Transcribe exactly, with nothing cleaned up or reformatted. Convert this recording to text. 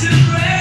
to break.